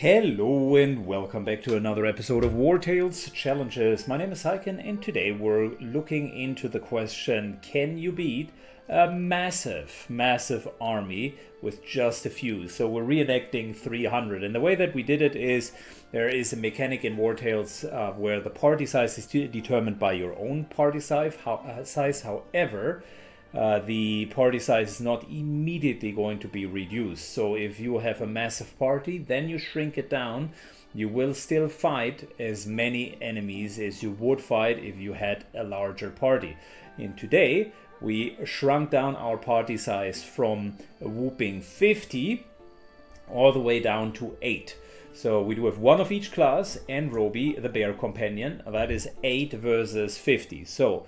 Hello and welcome back to another episode of Wartales Challenges. My name is Saiken and today we're looking into the question, can you beat a massive army with just a few? So we're reenacting 300, and the way that we did it is there is a mechanic in Wartales where the party size is determined by your own party size. However, the party size is not immediately going to be reduced. So if you have a massive party, then you shrink it down. You will still fight as many enemies as you would fight if you had a larger party. And today, we shrunk down our party size from a whopping 50 all the way down to 8. So we do have one of each class and Roby, the bear companion. That is 8 versus 50. So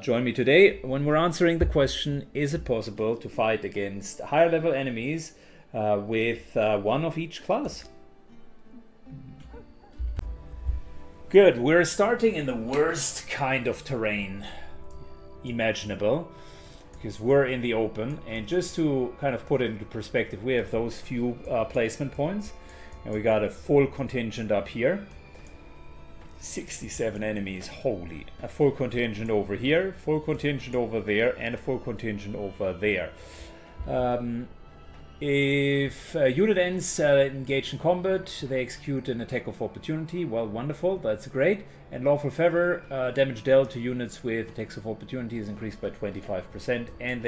join me today when we're answering the question, is it possible to fight against higher level enemies with one of each class? Good, we're starting in the worst kind of terrain imaginable, because we're in the open. And just to kind of put it into perspective, we have those few placement points, and we got a full contingent up here. 67 enemies, holy. A full contingent over here, full contingent over there, and a full contingent over there. If a unit ends engaged in combat, they execute an attack of opportunity. Well, wonderful, that's great. And lawful favor, damage dealt to units with attacks of opportunity is increased by 25%, and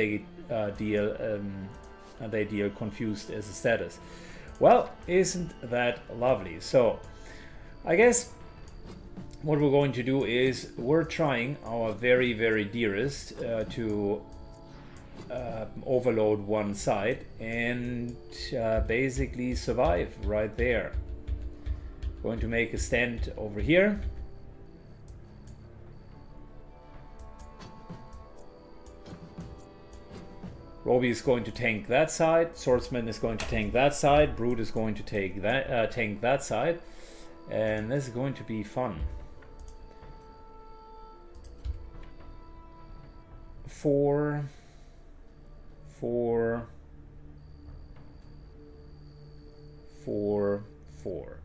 they deal confused as a status. Well, isn't that lovely? So I guess what we're going to do is we're trying our very, very dearest to overload one side and basically survive right there. Going to make a stand over here. Roby is going to tank that side. Swordsman is going to tank that side. Brute is going to take that tank that side, and this is going to be fun. 4, 4, 4, 4.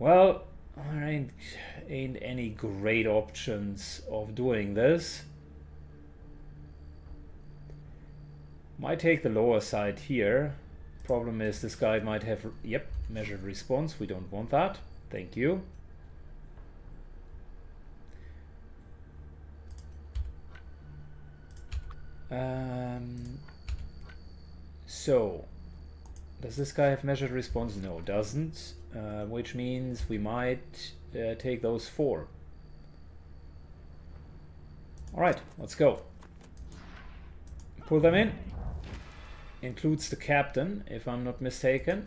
Well, there ain't any great options of doing this. Might take the lower side here. Problem is this guy might have, yep, measured response. We don't want that. Thank you. So does this guy have measured response? No, doesn't, which means we might take those 4. All right, let's go. Pull them in. Includes the captain, if I'm not mistaken.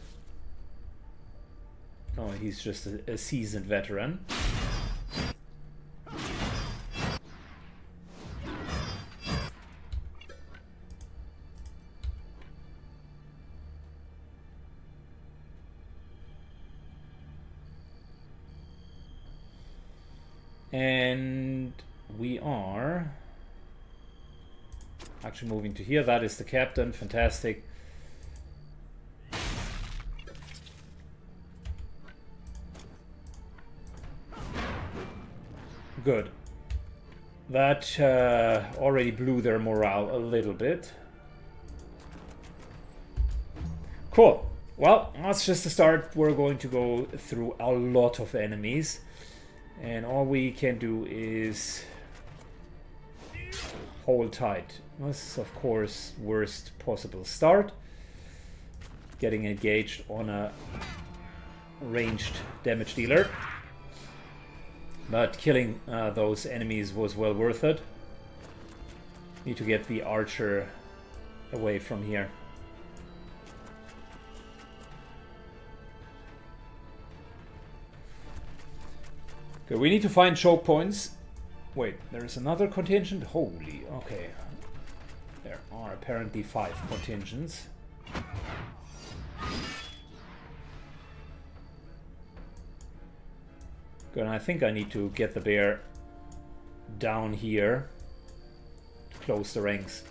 No, he's just a seasoned veteran. And we are actually moving to here. That is the captain. Fantastic. Good. That already blew their morale a little bit. Cool. Well, that's just the start. We're going to go through a lot of enemies. And all we can do is hold tight. This is, of course, worst possible start. Getting engaged on a ranged damage dealer. But killing those enemies was well worth it. Need to get the archer away from here. Okay, we need to find choke points. Wait, there is another contingent? Holy, okay. There are apparently 5 contingents. Good, and I think I need to get the bear down here to close the ranks.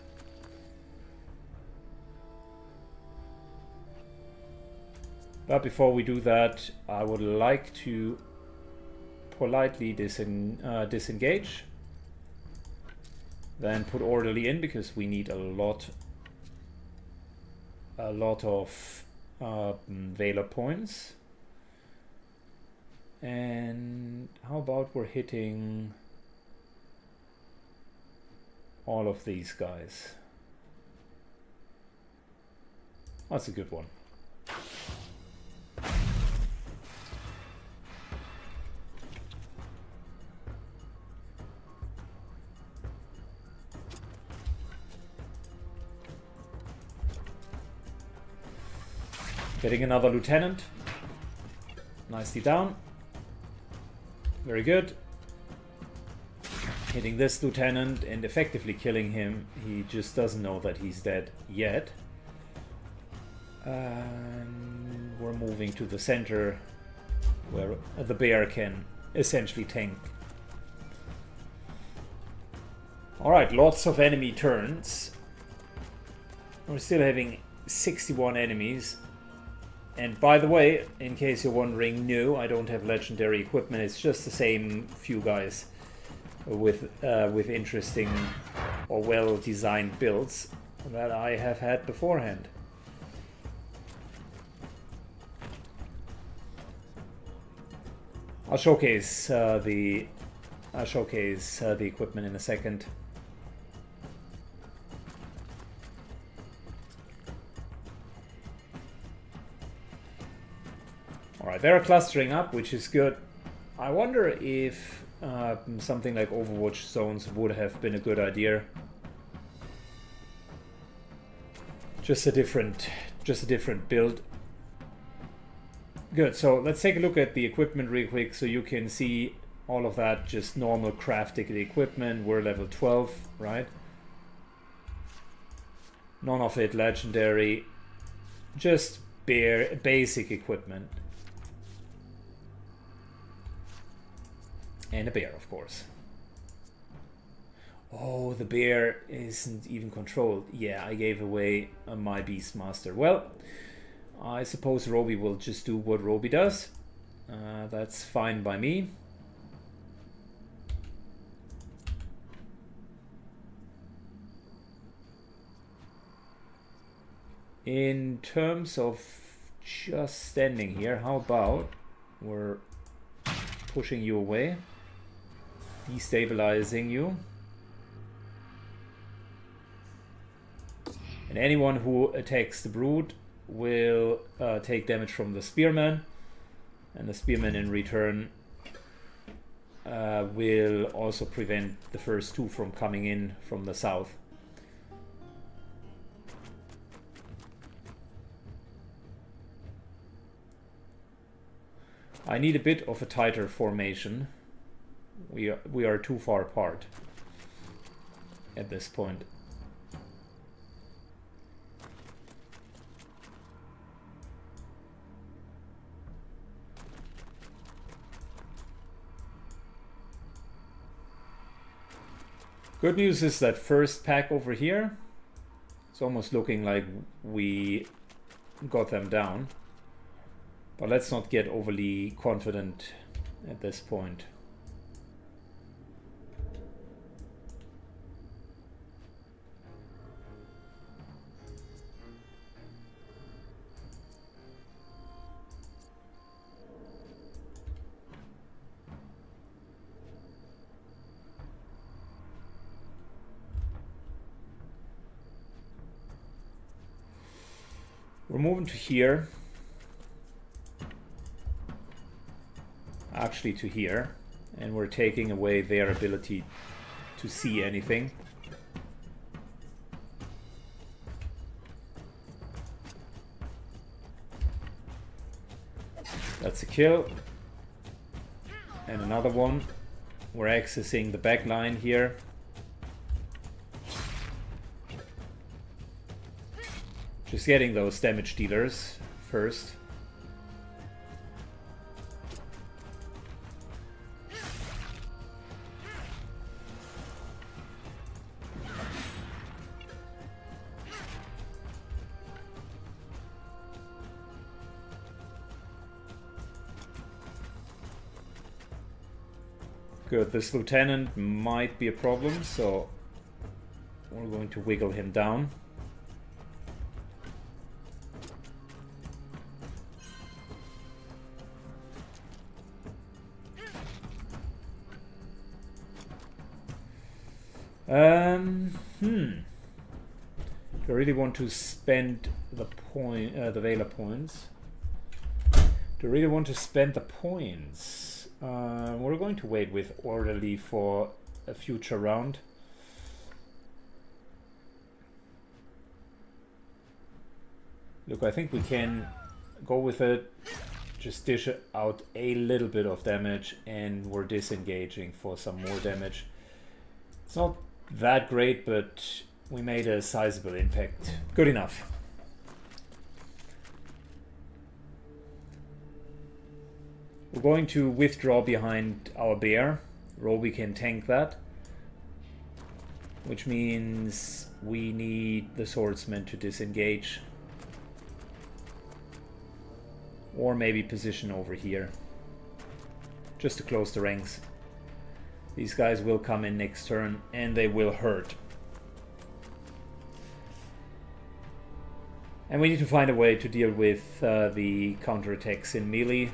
But before we do that, I would like to politely disengage. Then put orderly in, because we need a lot of valor points. And how about we're hitting all of these guys? That's a good one. Getting another lieutenant. Nicely down. Very good. Hitting this lieutenant and effectively killing him. He just doesn't know that he's dead yet. And we're moving to the center where the bear can essentially tank. Alright, lots of enemy turns. We're still having 61 enemies. And by the way, in case you're wondering, no, I don't have legendary equipment. It's just the same few guys with interesting or well-designed builds that I have had beforehand. I'll showcase the equipment in a second. They're clustering up, which is good. I wonder if something like Overwatch zones would have been a good idea. Just a different build. Good, so let's take a look at the equipment real quick so you can see all of that, just normal crafting equipment. We're level 12, right? None of it legendary, just bare basic equipment. And a bear, of course. Oh, the bear isn't even controlled. Yeah, I gave away my Beastmaster. Well, I suppose Roby will just do what Roby does. That's fine by me. In terms of just standing here, how about we're pushing you away? Destabilizing you. And anyone who attacks the Brood will take damage from the Spearman. And the Spearman in return will also prevent the first two from coming in from the south. I need a bit of a tighter formation. We are too far apart at this point. Good news is that first pack over here, it's almost looking like we got them down. But let's not get overly confident at this point. We're moving to here. Actually to here. And we're taking away their ability to see anything. That's a kill. And another one. We're accessing the back line here. Just getting those damage dealers first. good. This lieutenant might be a problem, so we're going to wiggle him down. I really want to spend the point, the Vela points. Do I really want to spend the points? We're going to wait with Orderly for a future round. Look, I think we can go with it, just dish out a little bit of damage, and we're disengaging for some more damage. It's not that great, but we made a sizable impact. Good enough. We're going to withdraw behind our bear. Roby can tank that, which means we need the swordsman to disengage. Or maybe position over here, just to close the ranks. These guys will come in next turn, and they will hurt. And we need to find a way to deal with the counterattacks in melee.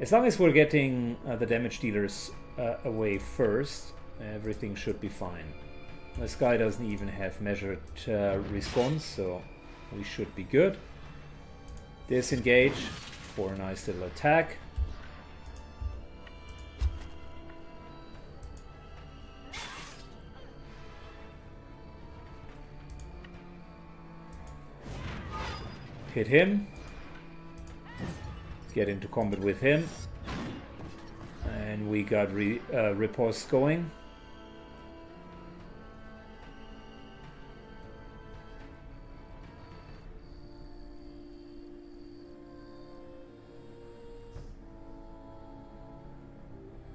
As long as we're getting the damage dealers away first, everything should be fine. This guy doesn't even have measured response, so we should be good. Disengage for a nice little attack. Hit him, get into combat with him, and we got riposte going.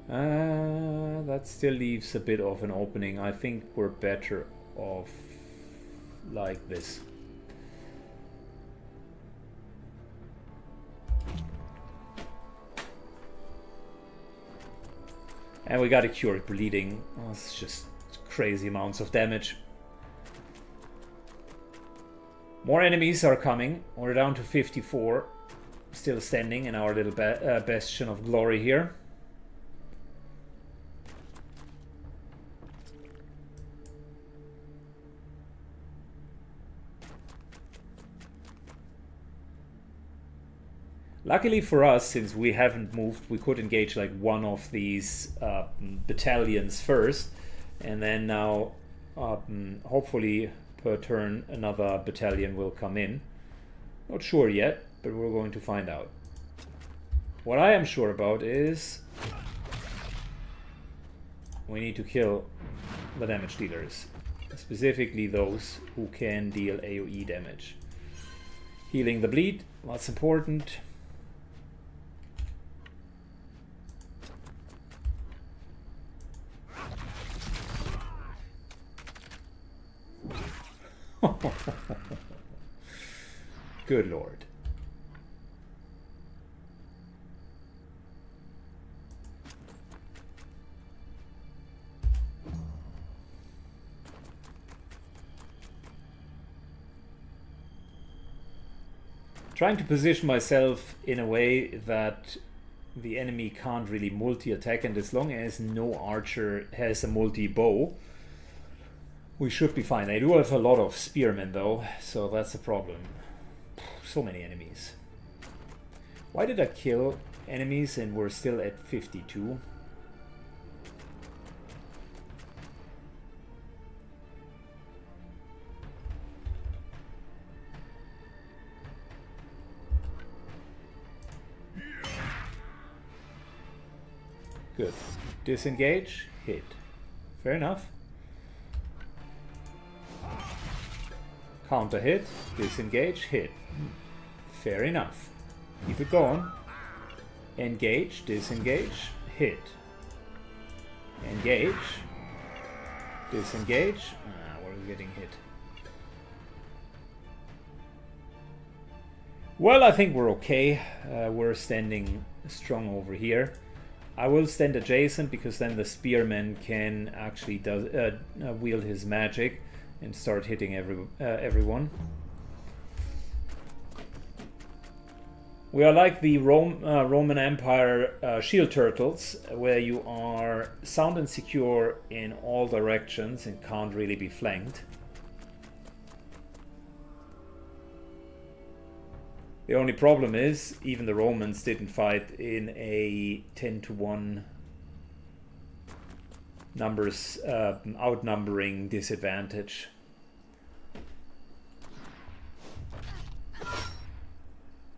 That still leaves a bit of an opening. I think we're better off like this. And we got a cure bleeding. Oh, it's just crazy amounts of damage. More enemies are coming. We're down to 54. Still standing in our little bastion of glory here. Luckily for us, since we haven't moved, we could engage like one of these battalions first, and then now hopefully per turn another battalion will come in. Not sure yet, but we're going to find out. What I am sure about is we need to kill the damage dealers, specifically those who can deal AoE damage. Healing the bleed, that's important. Good Lord. Trying to position myself in a way that the enemy can't really multi-attack, and as long as no archer has a multi-bow, we should be fine. I do have a lot of spearmen though, so that's a problem. So many enemies. Why did I kill enemies and we're still at 52? Good. Disengage, hit. Fair enough. Counter hit, disengage, hit. Fair enough. Keep it going. Engage, disengage, hit. Engage, disengage. Ah, we're getting hit. Well, I think we're okay. We're standing strong over here. I will stand adjacent because then the spearman can actually wield his magic and start hitting everyone. We are like the Roman Empire shield turtles, where you are sound and secure in all directions and can't really be flanked. The only problem is, even the Romans didn't fight in a 10-to-1 numbers outnumbering disadvantage.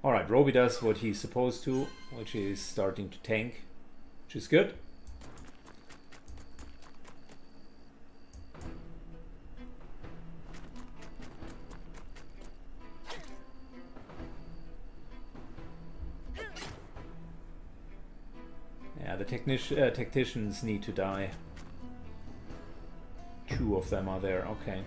Alright, Roby does what he's supposed to, which is starting to tank, which is good. Yeah, the tacticians need to die. 2 of them are there, okay.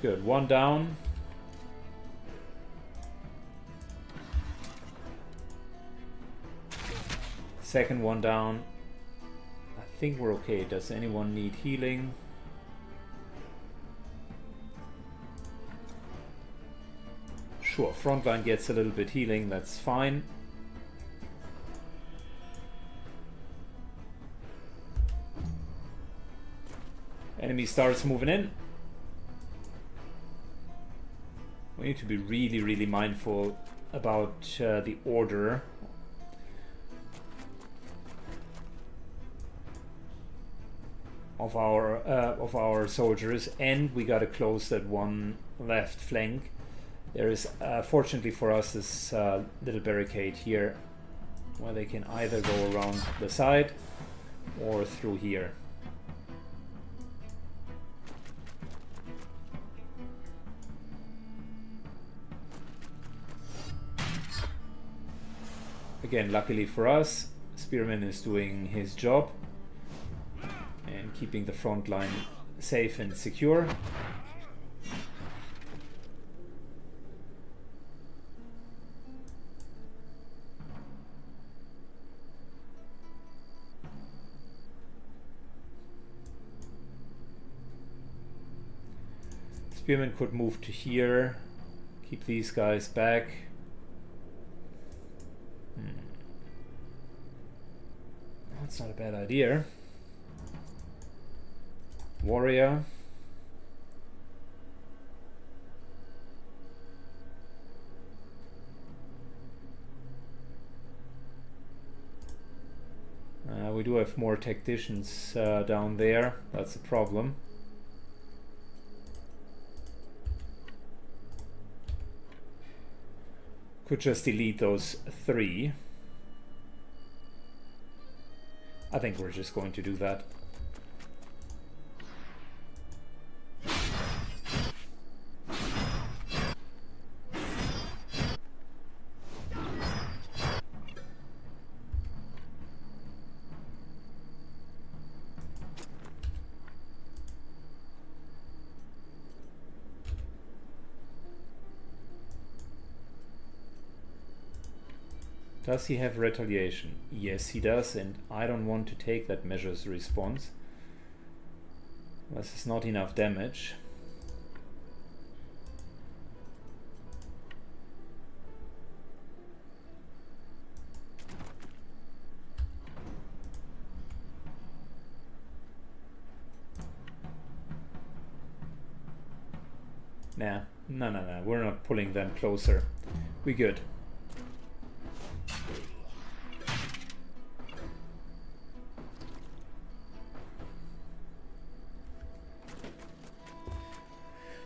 Good, 1 down. Second one down. I think we're okay. Does anyone need healing? Sure, frontline gets a little bit healing, that's fine. Enemy starts moving in. We need to be really, really mindful about the order. Of our soldiers, and we gotta close that one left flank. There is, fortunately for us, this little barricade here, where they can either go around the side or through here. Again, luckily for us, Spearman is doing his job and keeping the front line safe and secure. Spearman could move to here, keep these guys back. That's not a bad idea. Warrior. We do have more tacticians down there. That's a problem. Could just delete those 3. I think we're just going to do that. Does he have retaliation? Yes, he does, and I don't want to take that measure's response. This is not enough damage. Nah, no, we're not pulling them closer. We're good.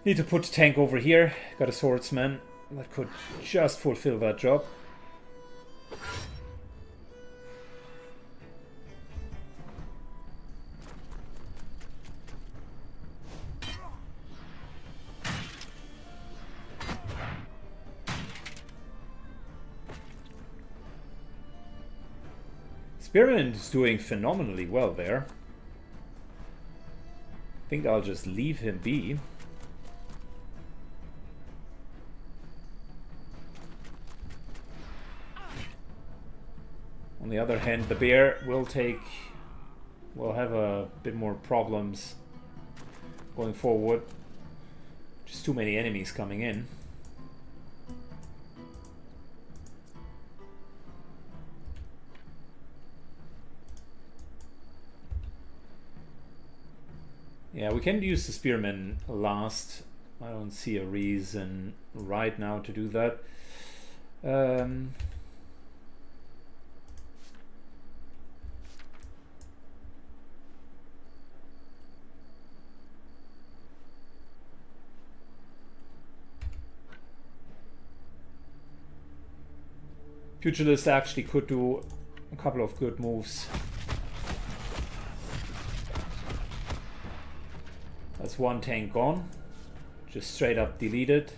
Need to put tank over here. Got a swordsman that could just fulfill that job. Spearman is doing phenomenally well there. think I'll just leave him be. On the other hand, the bear will have a bit more problems going forward. Just too many enemies coming in. Yeah, we can use the spearmen last. I don't see a reason right now to do that. Pugilist actually could do a couple of good moves. That's one tank gone. Just straight up deleted.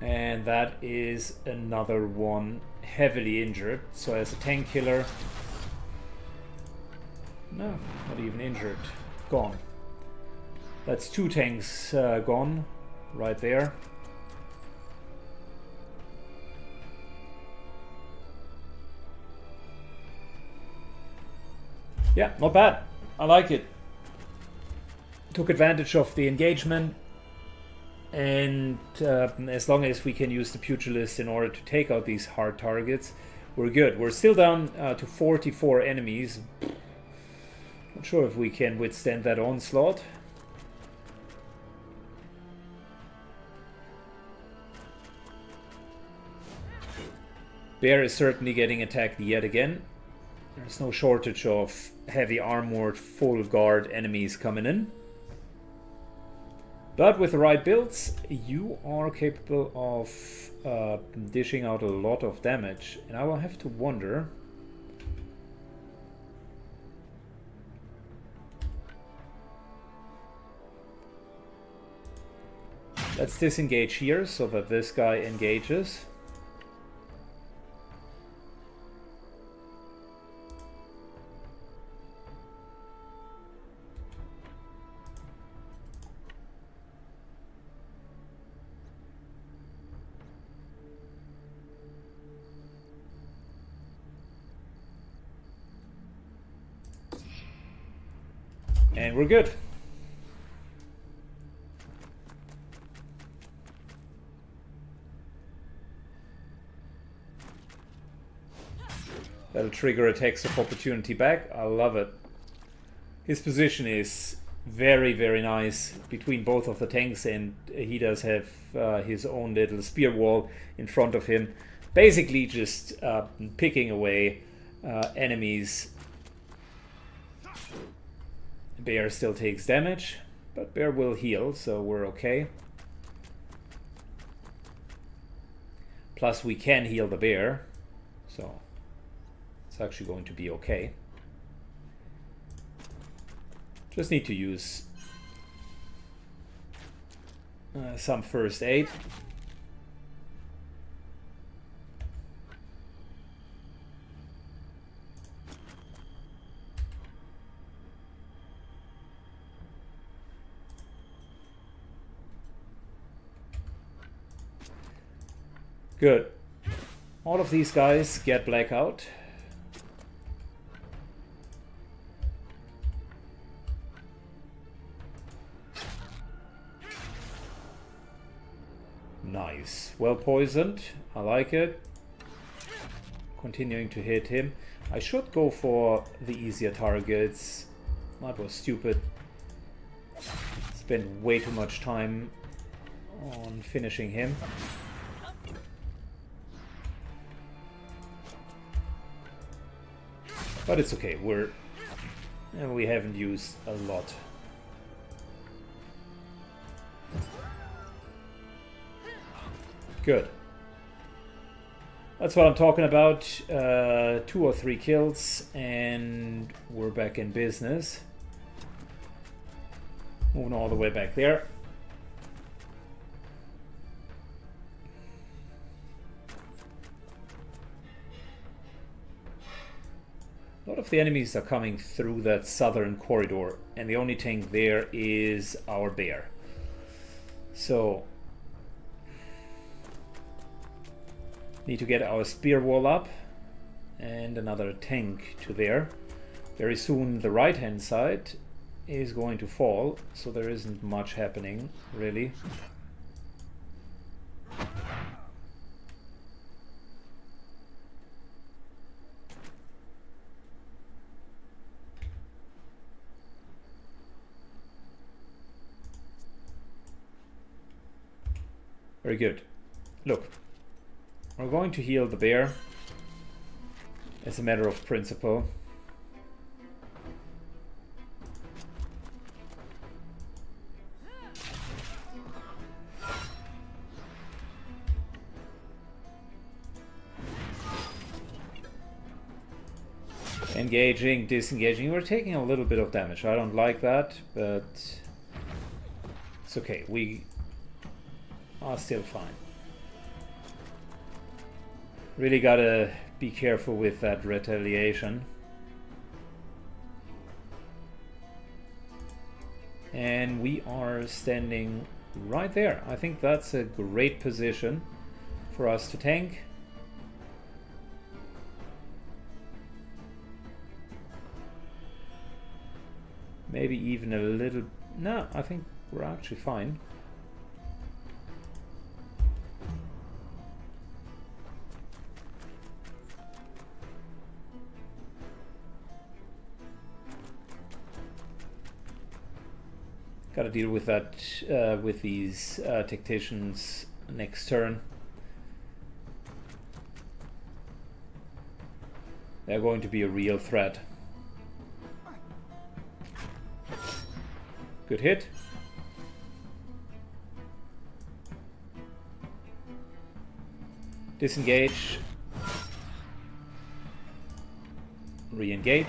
And that is another one heavily injured. So as a tank killer... No, not even injured. Gone. That's two tanks gone right there. Yeah, not bad. I like it. Took advantage of the engagement, and as long as we can use the pugilist in order to take out these hard targets, we're good. We're still down to 44 enemies. Not sure if we can withstand that onslaught. Bear is certainly getting attacked yet again. There's no shortage of heavy armored full guard enemies coming in. But with the right builds, you are capable of dishing out a lot of damage. And I will have to wonder... Let's disengage here so that this guy engages. And we're good. That'll trigger attacks of opportunity back. I love it. His position is very, very nice between both of the tanks, and he does have his own little spear wall in front of him. Basically just picking away enemies. Bear still takes damage, but Bear will heal, so we're okay. Plus we can heal the bear, so it's actually going to be okay. Just need to use some first aid. Good. All of these guys get blackout. Nice. Well poisoned. I like it. Continuing to hit him. I should go for the easier targets. That was stupid. Spent way too much time on finishing him. But it's okay, we haven't used a lot. Good. That's what I'm talking about. 2 or 3 kills and we're back in business. Moving all the way back there. A lot of the enemies are coming through that southern corridor, and the only thing there is our bear. So, need to get our spear wall up and another tank to there. Very soon the right hand side is going to fall, so there isn't much happening really. Very good. Look, we're going to heal the bear as a matter of principle. Engaging, disengaging, we're taking a little bit of damage. I don't like that, but it's okay. We are still fine. Really gotta be careful with that retaliation. And we are standing right there. I think that's a great position for us to tank. Maybe even a little... No, I think we're actually fine. Gotta deal with that, with these tacticians next turn. They're going to be a real threat. Good hit. Disengage. Re-engage.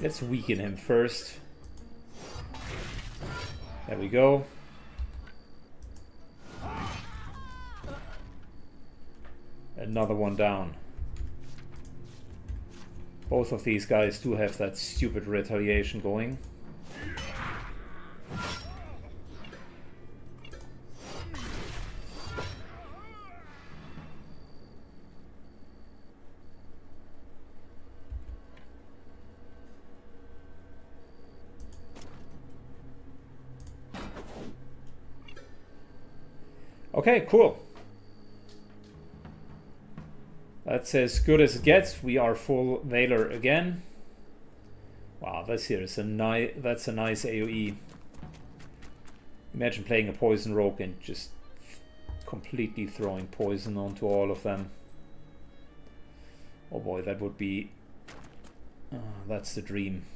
Let's weaken him first. There we go. Another one down. Both of these guys do have that stupid retaliation going. Okay, cool. That's as good as it gets. We are full Valor again. Wow, that's here. That's a nice AoE. Imagine playing a poison rogue and just completely throwing poison onto all of them. Oh boy, that would be... Oh, that's the dream.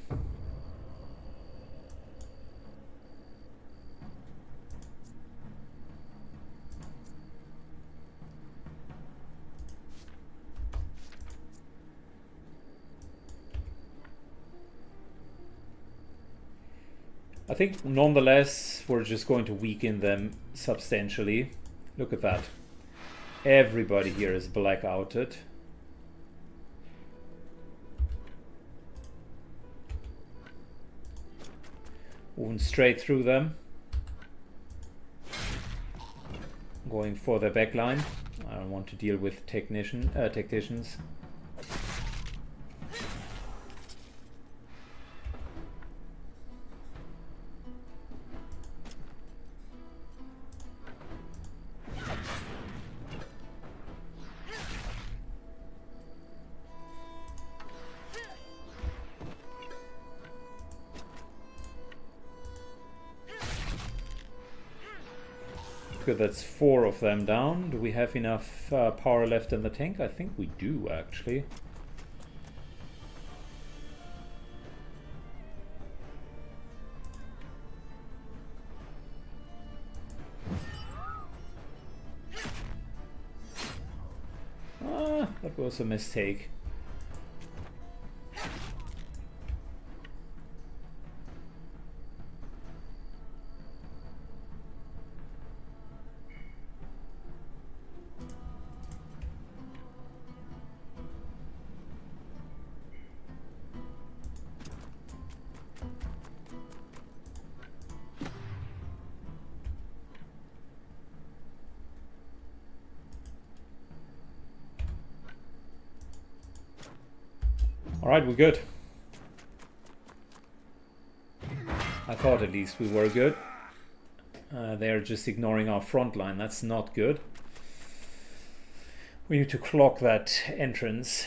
I think, nonetheless, we're just going to weaken them substantially. Look at that. Everybody here is blackouted. Moving straight through them. Going for their backline. I don't want to deal with tacticians. That's four of them down. Do we have enough power left in the tank? I think we do, actually. Ah, that was a mistake. Alright, we're good. I thought at least we were good. They're just ignoring our front line. That's not good. We need to clock that entrance.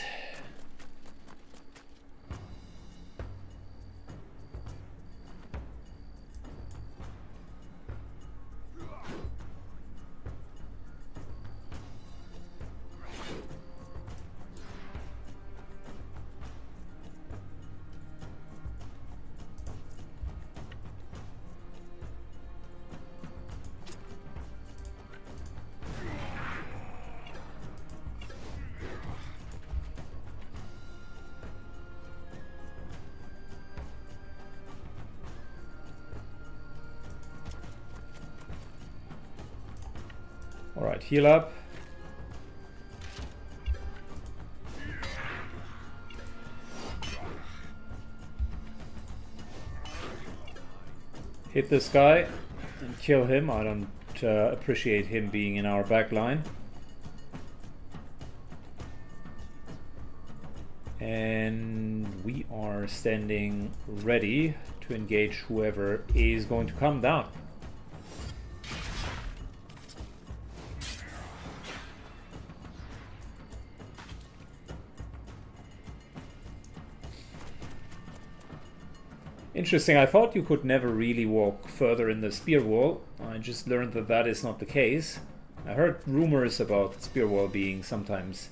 Heal up. Hit this guy and kill him. I don't appreciate him being in our back line. And we are standing ready to engage whoever is going to come down. Interesting, I thought you could never really walk further in the spear wall. I just learned that that is not the case. I heard rumors about spear wall being sometimes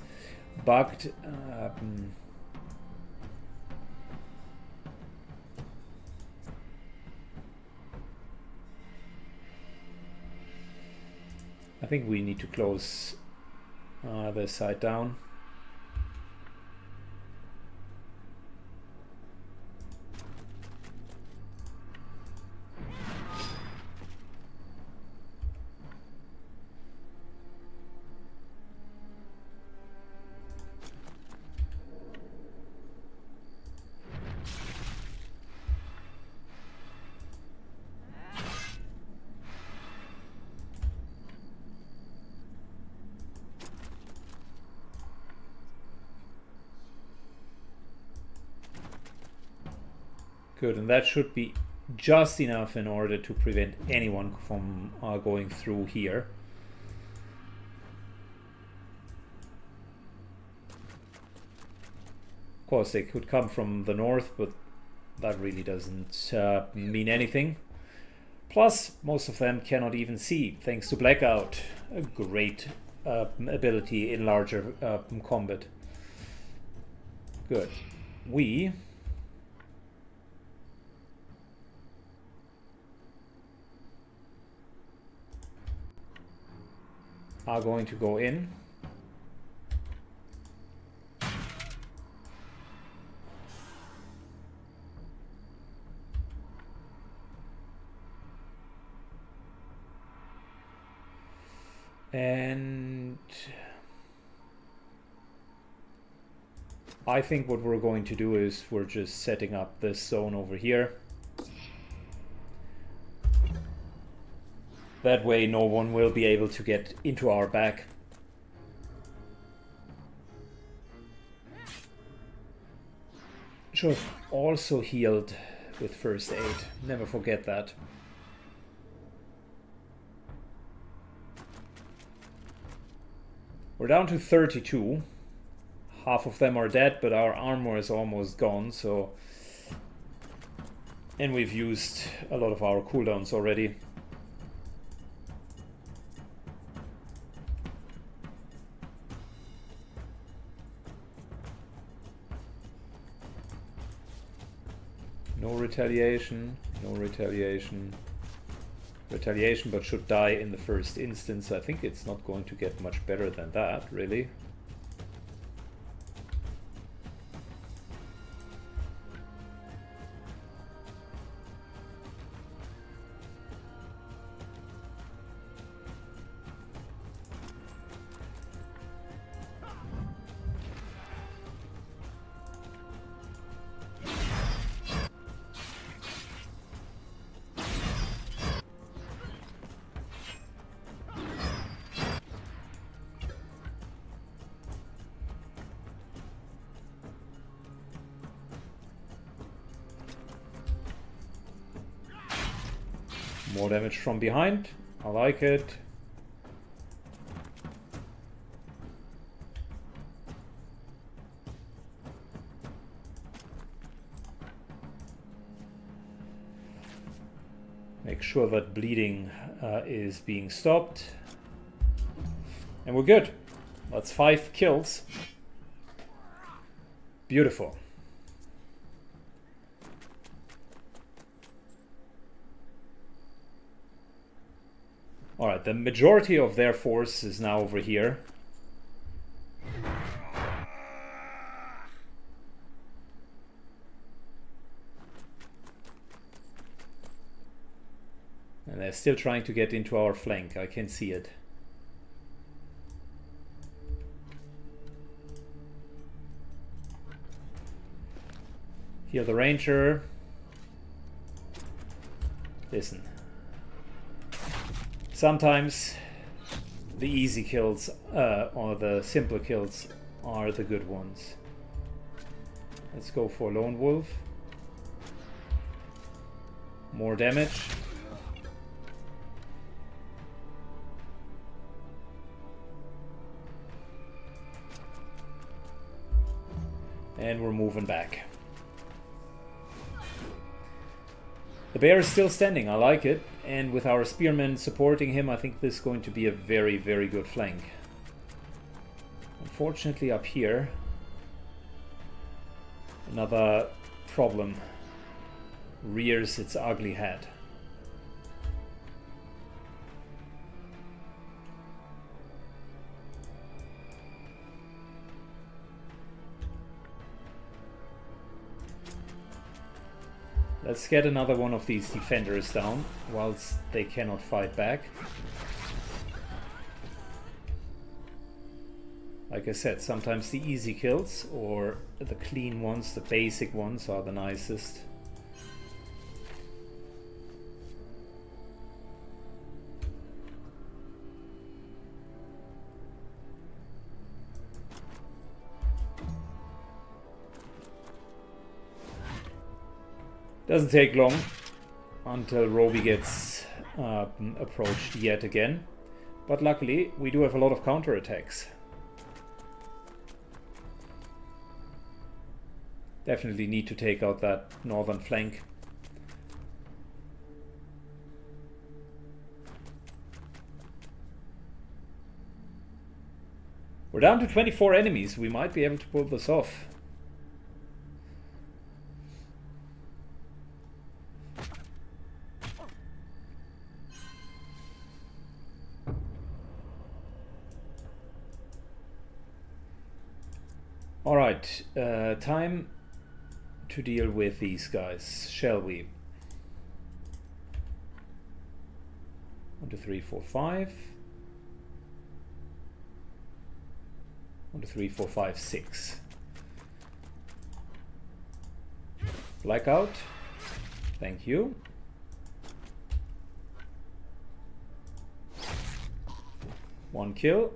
bugged. I think we need to close this side down. Good, and that should be just enough in order to prevent anyone from going through here. Of course, they could come from the north, but that really doesn't mean anything. Plus, most of them cannot even see, thanks to Blackout, a great ability in larger combat. Good. We... are going to go in. And I think what we're going to do is we're just setting up this zone over here. That way no one will be able to get into our back. Should have also healed with first aid. Never forget that. We're down to 32. Half of them are dead, but our armor is almost gone, so... And we've used a lot of our cooldowns already. Retaliation, no retaliation, retaliation, but should die in the first instance. I think it's not going to get much better than that, really. More damage from behind. I like it. Make sure that bleeding is being stopped. And we're good. That's 5 kills. Beautiful. Alright, the majority of their force is now over here. And they're still trying to get into our flank. I can see it. Heal the ranger. Listen. Sometimes the easy kills or the simpler kills are the good ones. Let's go for Lone Wolf. More damage. And we're moving back. The bear is still standing, I like it. And with our spearmen supporting him, I think this is going to be a very, very good flank. Unfortunately, up here, another problem rears its ugly head. Let's get another one of these defenders down, whilst they cannot fight back. Like I said, sometimes the easy kills, or the clean ones, the basic ones, are the nicest. Doesn't take long until Roby gets approached yet again, but luckily we do have a lot of counterattacks. Definitely need to take out that northern flank. We're down to 24 enemies. We might be able to pull this off. Alright, time to deal with these guys, shall we? 1, 2, 3, 4, 5. 1, 2, 3, 4, 5, 6. Blackout. Thank you. One kill.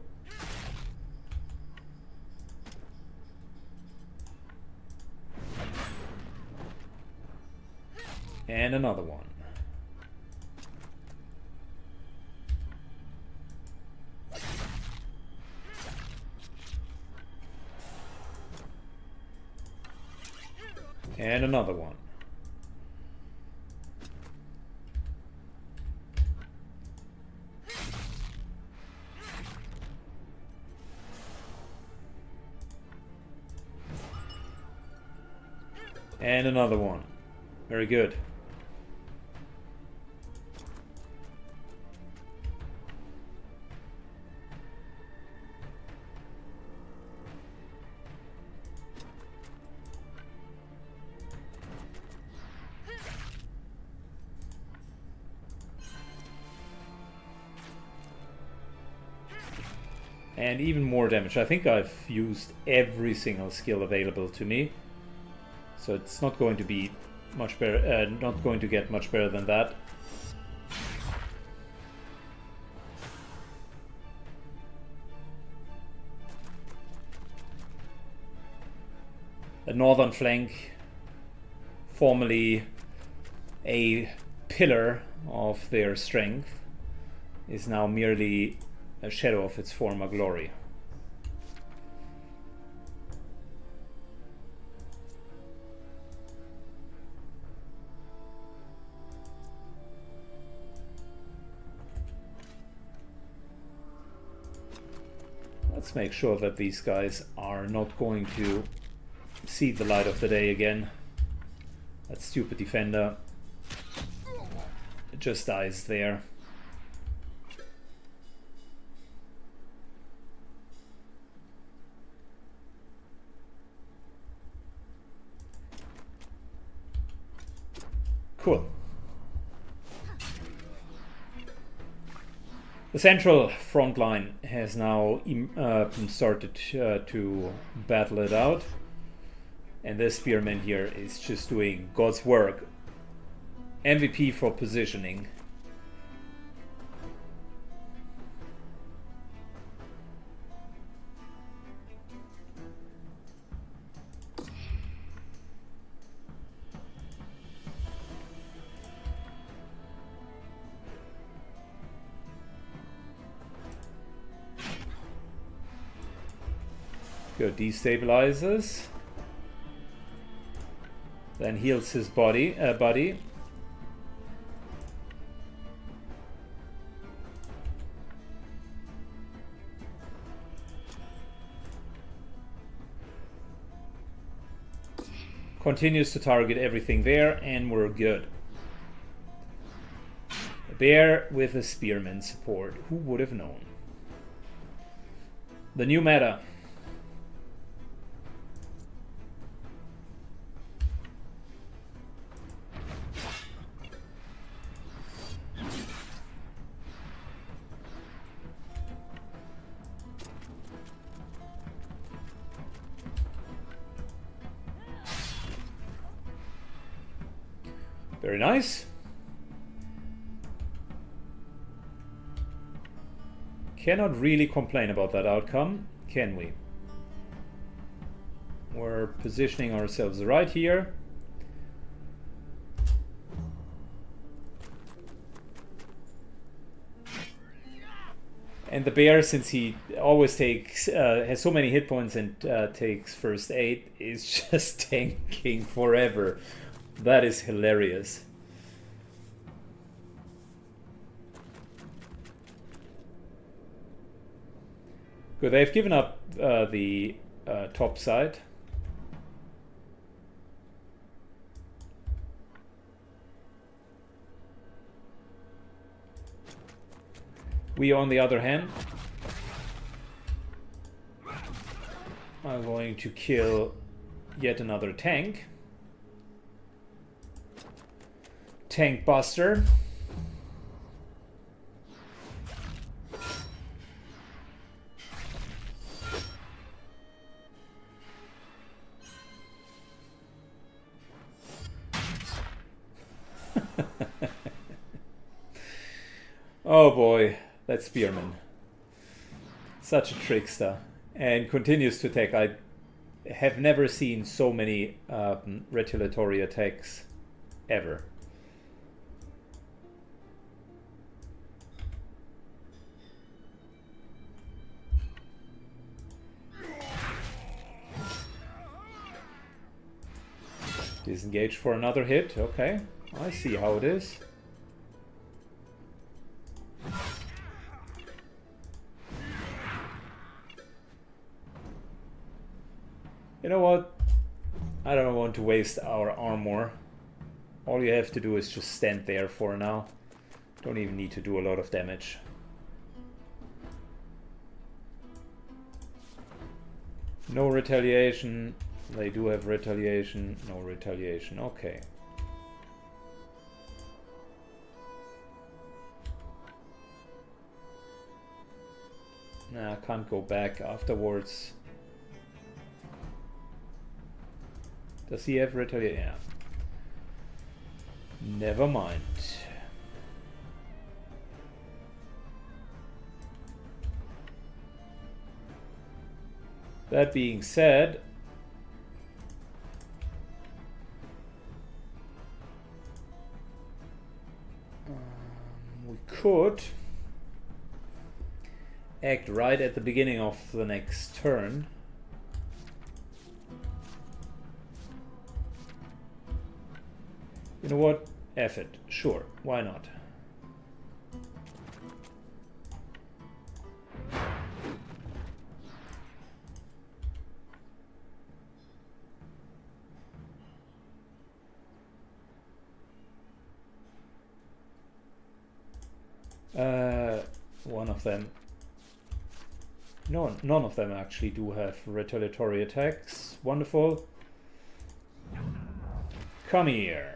And another one. And another one. And another one. Very good. And even more damage. I think I've used every single skill available to me, so it's not going to be much better. Not going to get much better than that. The northern flank, formerly a pillar of their strength is now merely a shadow of its former glory. Let's make sure that these guys are not going to see the light of the day again. That stupid defender just dies there. Cool. The central front line has now started to battle it out, and this spearman here is just doing God's work. MVP for positioning. Destabilizes, then heals his buddy. Continues to target everything there, and we're good. A bear with a spearman support. Who would have known? The new meta. Very nice. Cannot really complain about that outcome, can we? We're positioning ourselves right here. And the bear, since he always takes has so many hit points and takes first aid, is just tanking forever. That is hilarious. Good, they've given up the top side. We, on the other hand, are going to kill yet another tank. Tank buster. Oh boy, that spearman. Such a trickster. And continues to attack. I have never seen so many retaliatory attacks ever. Disengage for another hit. Okay, I see how it is. You know what? I don't want to waste our armor. All you have to do is just stand there for now. Don't even need to do a lot of damage. No retaliation. They do have retaliation, no retaliation, okay. Nah, I can't go back afterwards. Does he have retaliation? Yeah. Never mind. That being said, could act right at the beginning of the next turn. You know what? F it. Sure. Why not? One of them. No, none of them actually do have retaliatory attacks. Wonderful. Come here.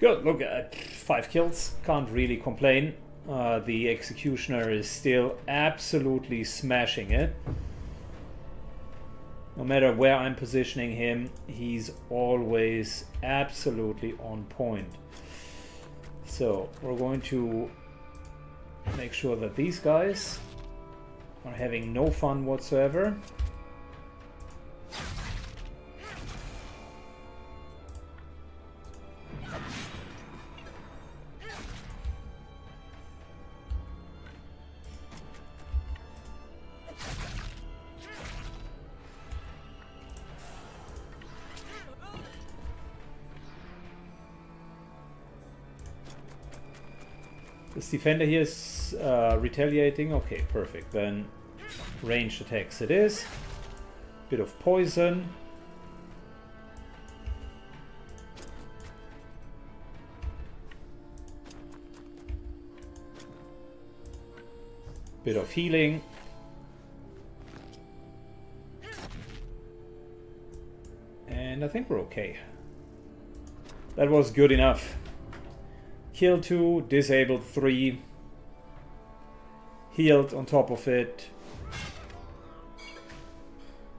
Good, look at 5 kills, can't really complain. The executioner is still absolutely smashing it. No matter where I'm positioning him, he's always absolutely on point. So we're going to make sure that these guys are having no fun whatsoever. Defender here is retaliating. Okay, perfect. Then ranged attacks it is. Bit of poison. Bit of healing. And I think we're okay. That was good enough. Kill 2, disabled 3, healed on top of it,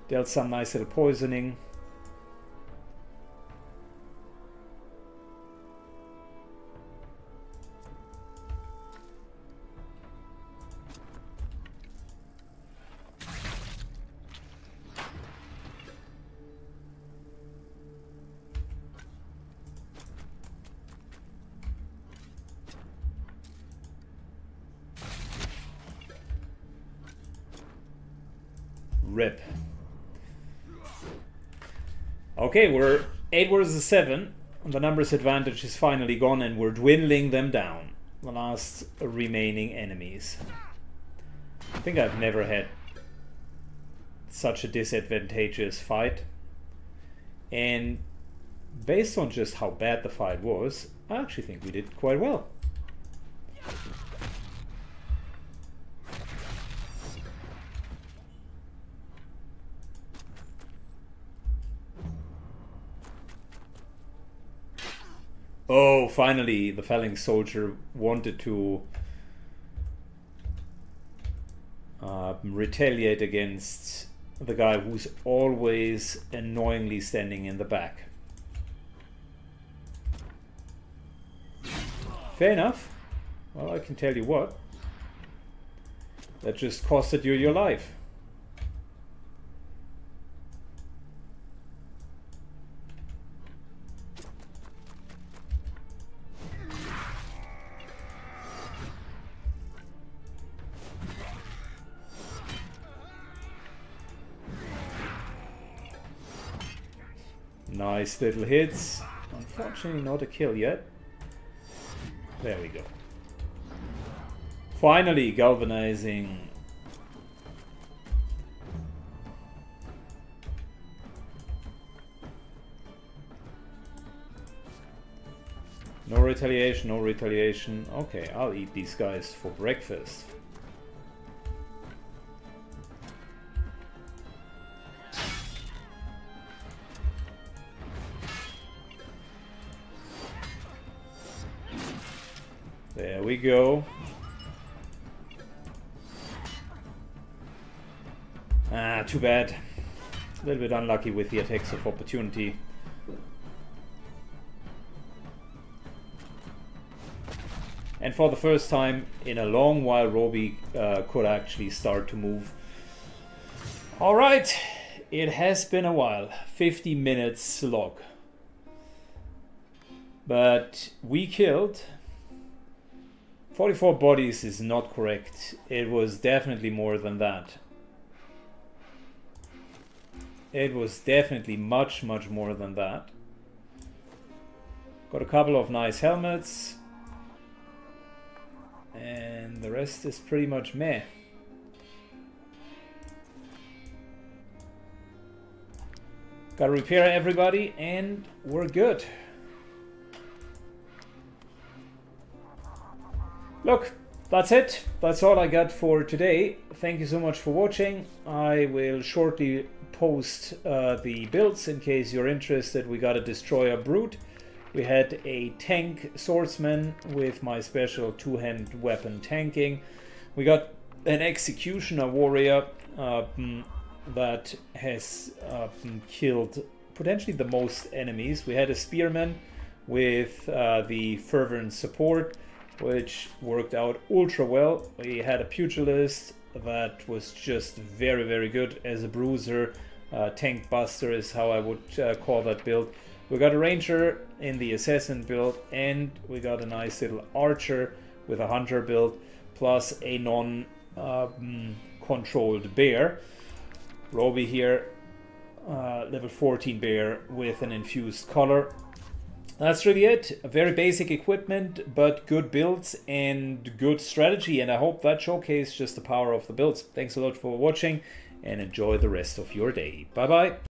dealt some nice little poisoning. Rip. Okay, we're 8 versus 7. The numbers advantage is finally gone and we're dwindling them down. The last remaining enemies. I think I've never had such a disadvantageous fight. And based on just how bad the fight was, I actually think we did quite well. Oh, finally, the phalanx soldier wanted to retaliate against the guy who's always annoyingly standing in the back. Fair enough. Well, I can tell you what. That just costed you your life. Nice little hits. Unfortunately, not a kill yet. There we go. Finally, galvanizing. No retaliation, no retaliation. Okay, I'll eat these guys for breakfast. There we go. Ah, too bad. A little bit unlucky with the attacks of opportunity. And for the first time in a long while, Roby could actually start to move. All right, it has been a while. 50 minutes log. But we killed 44 bodies is not correct. It was definitely more than that. It was definitely much, much more than that. Got a couple of nice helmets. And the rest is pretty much meh. Gotta repair everybody and we're good. Look, that's it. That's all I got for today. Thank you so much for watching. I will shortly post the builds in case you're interested. We got a destroyer brute. We had a tank swordsman with my special two-hand weapon tanking. We got an executioner warrior that has killed potentially the most enemies. We had a spearman with the fervent support, which worked out ultra well. We had a pugilist that was just very, very good as a bruiser. Tank buster is how I would call that build. We got a ranger in the assassin build, and we got a nice little archer with a hunter build, plus a non-controlled bear. Roby here, level 14 bear with an infused collar. That's really it. Very basic equipment, but good builds and good strategy. And I hope that showcased just the power of the builds. Thanks a lot for watching and enjoy the rest of your day. Bye-bye.